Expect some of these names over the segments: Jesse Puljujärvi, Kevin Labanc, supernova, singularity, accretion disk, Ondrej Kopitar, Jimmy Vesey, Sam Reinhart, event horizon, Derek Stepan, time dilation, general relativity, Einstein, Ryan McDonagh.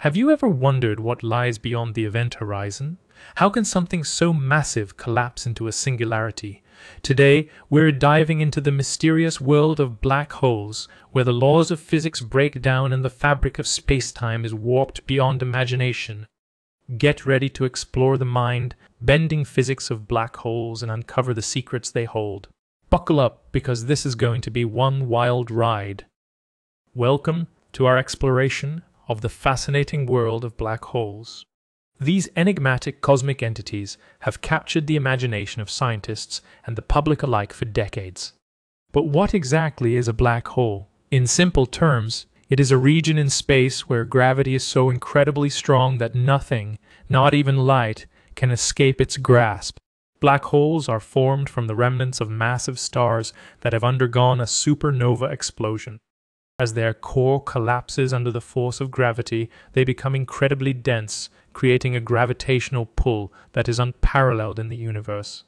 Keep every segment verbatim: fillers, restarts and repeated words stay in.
Have you ever wondered what lies beyond the event horizon? How can something so massive collapse into a singularity? Today, we're diving into the mysterious world of black holes, where the laws of physics break down and the fabric of space-time is warped beyond imagination. Get ready to explore the mind-bending physics of black holes and uncover the secrets they hold. Buckle up, because this is going to be one wild ride. Welcome to our exploration of the fascinating world of black holes. These enigmatic cosmic entities have captured the imagination of scientists and the public alike for decades. But what exactly is a black hole? In simple terms, it is a region in space where gravity is so incredibly strong that nothing, not even light, can escape its grasp. Black holes are formed from the remnants of massive stars that have undergone a supernova explosion. As their core collapses under the force of gravity, they become incredibly dense, creating a gravitational pull that is unparalleled in the universe.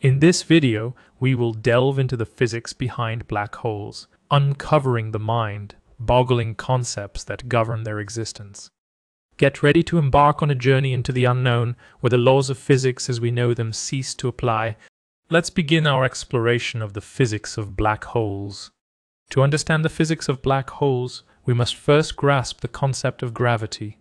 In this video, we will delve into the physics behind black holes, uncovering the mind-boggling concepts that govern their existence. Get ready to embark on a journey into the unknown, where the laws of physics as we know them cease to apply. Let's begin our exploration of the physics of black holes. To understand the physics of black holes, we must first grasp the concept of gravity.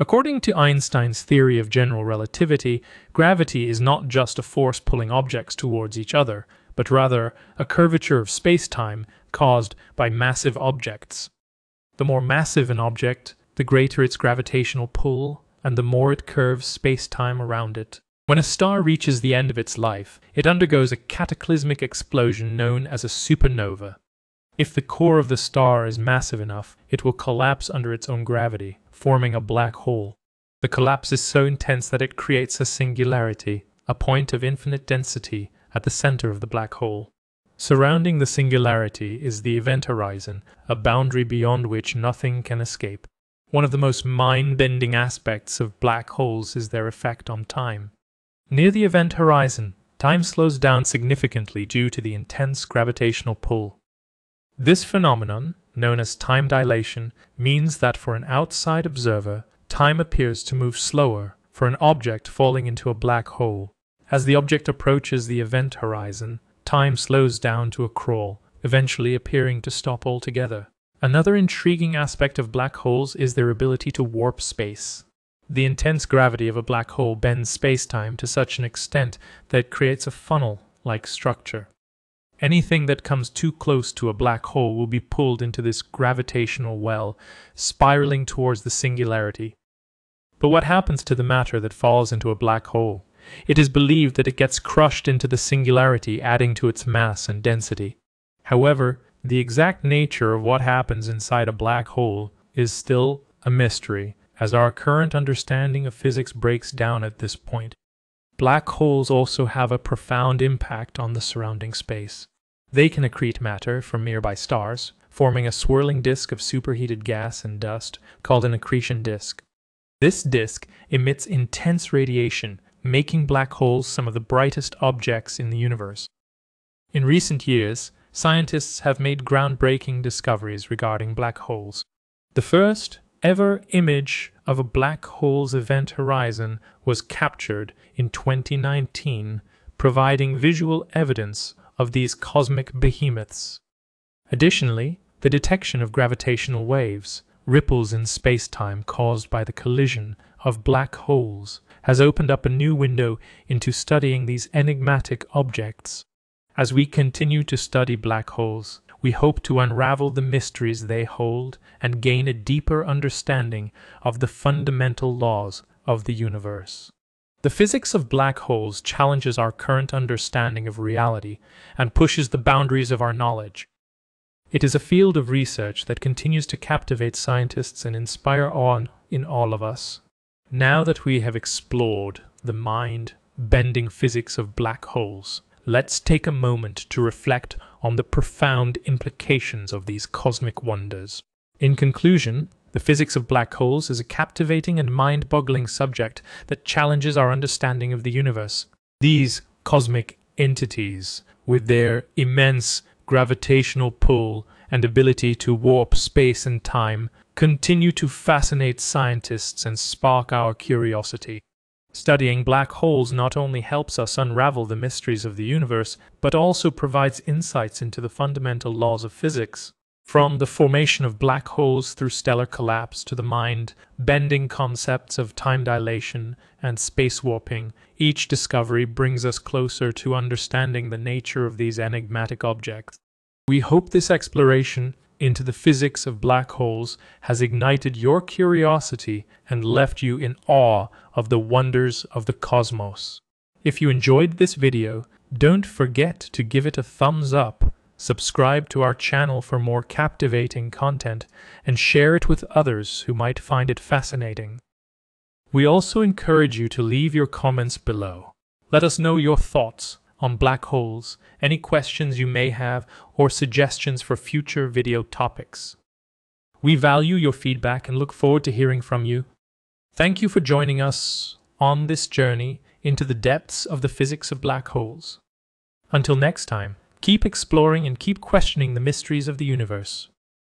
According to Einstein's theory of general relativity, gravity is not just a force pulling objects towards each other, but rather a curvature of space-time caused by massive objects. The more massive an object, the greater its gravitational pull, and the more it curves space-time around it. When a star reaches the end of its life, it undergoes a cataclysmic explosion known as a supernova. If the core of the star is massive enough, it will collapse under its own gravity, forming a black hole. The collapse is so intense that it creates a singularity, a point of infinite density, at the center of the black hole. Surrounding the singularity is the event horizon, a boundary beyond which nothing can escape. One of the most mind-bending aspects of black holes is their effect on time. Near the event horizon, time slows down significantly due to the intense gravitational pull. This phenomenon, known as time dilation, means that for an outside observer, time appears to move slower for an object falling into a black hole. As the object approaches the event horizon, time slows down to a crawl, eventually appearing to stop altogether. Another intriguing aspect of black holes is their ability to warp space. The intense gravity of a black hole bends space-time to such an extent that it creates a funnel-like structure. Anything that comes too close to a black hole will be pulled into this gravitational well, spiraling towards the singularity. But what happens to the matter that falls into a black hole? It is believed that it gets crushed into the singularity, adding to its mass and density. However, the exact nature of what happens inside a black hole is still a mystery, as our current understanding of physics breaks down at this point. Black holes also have a profound impact on the surrounding space. They can accrete matter from nearby stars, forming a swirling disk of superheated gas and dust called an accretion disk. This disk emits intense radiation, making black holes some of the brightest objects in the universe. In recent years, scientists have made groundbreaking discoveries regarding black holes. The first ever image of a black hole's event horizon was captured in twenty nineteen, providing visual evidence of these cosmic behemoths. Additionally, the detection of gravitational waves, ripples in space-time caused by the collision of black holes, has opened up a new window into studying these enigmatic objects. As we continue to study black holes, we hope to unravel the mysteries they hold and gain a deeper understanding of the fundamental laws of the universe. The physics of black holes challenges our current understanding of reality and pushes the boundaries of our knowledge. It is a field of research that continues to captivate scientists and inspire awe in all of us. Now that we have explored the mind-bending physics of black holes, let's take a moment to reflect on the profound implications of these cosmic wonders. In conclusion, the physics of black holes is a captivating and mind-boggling subject that challenges our understanding of the universe. These cosmic entities, with their immense gravitational pull and ability to warp space and time, continue to fascinate scientists and spark our curiosity. Studying black holes not only helps us unravel the mysteries of the universe, but also provides insights into the fundamental laws of physics. From the formation of black holes through stellar collapse to the mind-bending concepts of time dilation and space warping, each discovery brings us closer to understanding the nature of these enigmatic objects. We hope this exploration into the physics of black holes has ignited your curiosity and left you in awe of the wonders of the cosmos. If you enjoyed this video, don't forget to give it a thumbs up, subscribe to our channel for more captivating content, and share it with others who might find it fascinating. We also encourage you to leave your comments below. Let us know your thoughts on black holes, any questions you may have, or suggestions for future video topics. We value your feedback and look forward to hearing from you. Thank you for joining us on this journey into the depths of the physics of black holes. Until next time, keep exploring and keep questioning the mysteries of the universe.